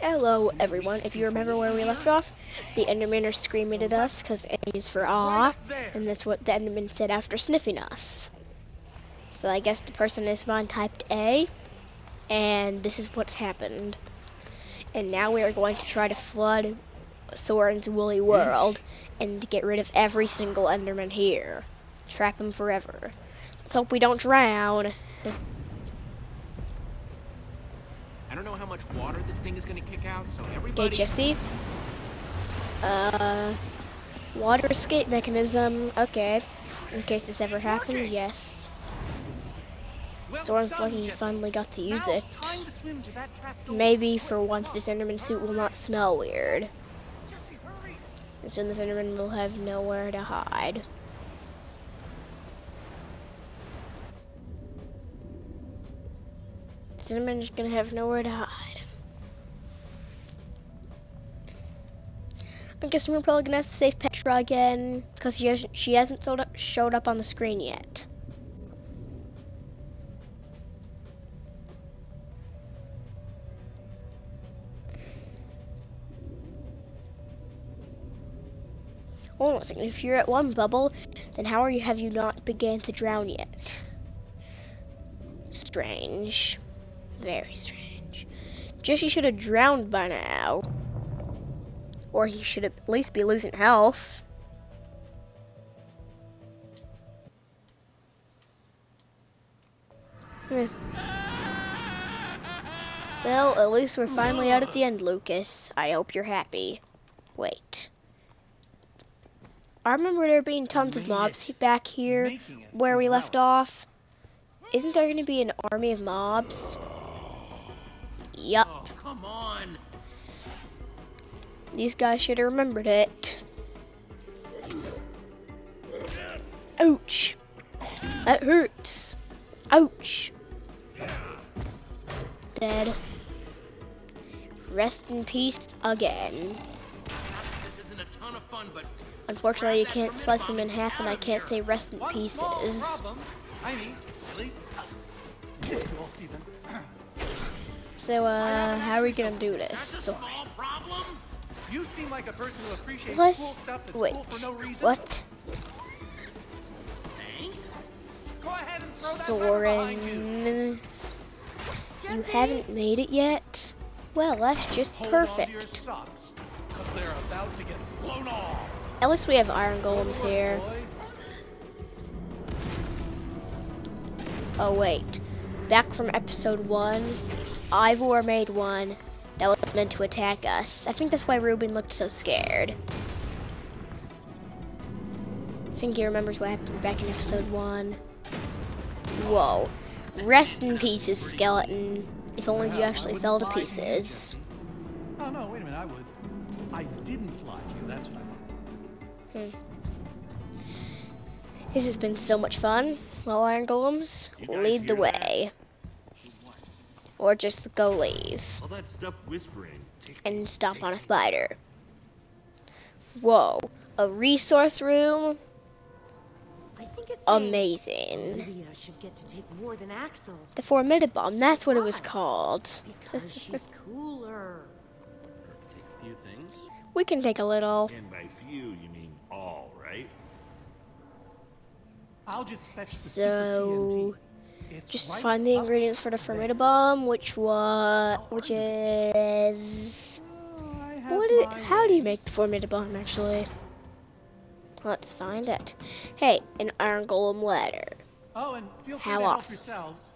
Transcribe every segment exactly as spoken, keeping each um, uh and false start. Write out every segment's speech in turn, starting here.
Hello, everyone. If you remember where we left off, the Endermen are screaming at us because N is for awe, and that's what the Enderman said after sniffing us. So I guess the person in spawn typed A, and this is what's happened. And now we are going to try to flood Soren's woolly world and get rid of every single Enderman here. Trap him forever. Let's hope we don't drown. I don't know how much water this thing is gonna kick out, so everybody. Okay, Jesse. Uh, water escape mechanism. Okay, in case this ever happened, yes. Well, Soren's done, lucky he finally got to use now, it. To to Maybe for once this Enderman suit will not smell weird, Jesse, hurry. And soon this Enderman will have nowhere to hide. Enderman is gonna have nowhere to hide. I guess we're probably gonna have to save Petra again because she hasn't, she hasn't sold up, showed up on the screen yet. Hold on a second. If you're at one bubble, then how are you? Have you not began to drown yet? Strange. Very strange. Jesse should have drowned by now. Or he should at least be losing health. Hm. Well, at least we're finally out at the end, Lucas. I hope you're happy. Wait. I remember there being tons of mobs back here where we left off. Isn't there gonna be an army of mobs? Yup. Oh, come on. These guys should have remembered it. Ouch. That hurts. Ouch. Dead. Rest in peace again. Unfortunately, you can't slice them in half, and I can't say rest in pieces. So, uh, how are we gonna do this? So, you seem like a person who appreciates cool stuff that's cool for no reason. What? Go ahead and throw that Soren, you. you haven't made it yet? Well, that's just Hold perfect. On to your socks, 'cause they're about to get blown off. At least we have iron golems here. Oh wait, back from episode one. Ivor made one that was meant to attack us. I think that's why Ruben looked so scared. I think he remembers what happened back in episode one. Whoa. Rest in pieces, skeleton. If only you actually fell to pieces. Oh no, wait a minute, I would. I didn't lie to you, that's what I meant. Hmm. This has been so much fun. Well, Iron Golems, lead the way. Or just go leave. All that stuff whispering. And stomp on a spider. Whoa. A resource room? I think it's amazing. Maybe I should get to take more than Axel. The Formidi-Bomb, that's what it was called. Because she's cooler. Take a few things. We can take a little. And by few you mean all, right? I'll just fetch the so... It's Just right find the ingredients for the Formidi-Bomb, which was, which is, what is, how do you make the Formidi-Bomb actually? Let's find it. Hey, an iron golem ladder. Oh, and feel free how to help awesome. Yourselves.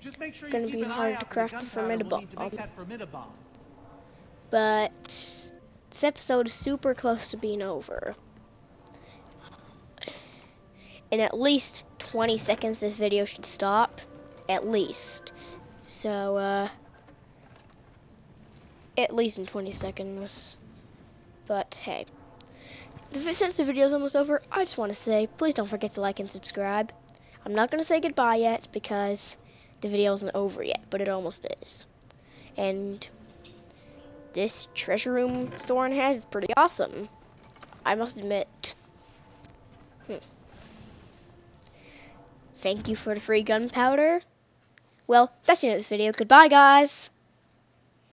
Just make sure it's gonna be hard to craft the Formidi-Bomb. We'll but this episode is super close to being over. In at least twenty seconds this video should stop, at least. So, uh, at least in twenty seconds. But, hey. Since the video's almost over, I just want to say, please don't forget to like and subscribe. I'm not going to say goodbye yet, because the video isn't over yet, but it almost is. And this treasure room Soren has is pretty awesome, I must admit. Hmm. Thank you for the free gunpowder. Well, that's the end of this video. Goodbye, guys!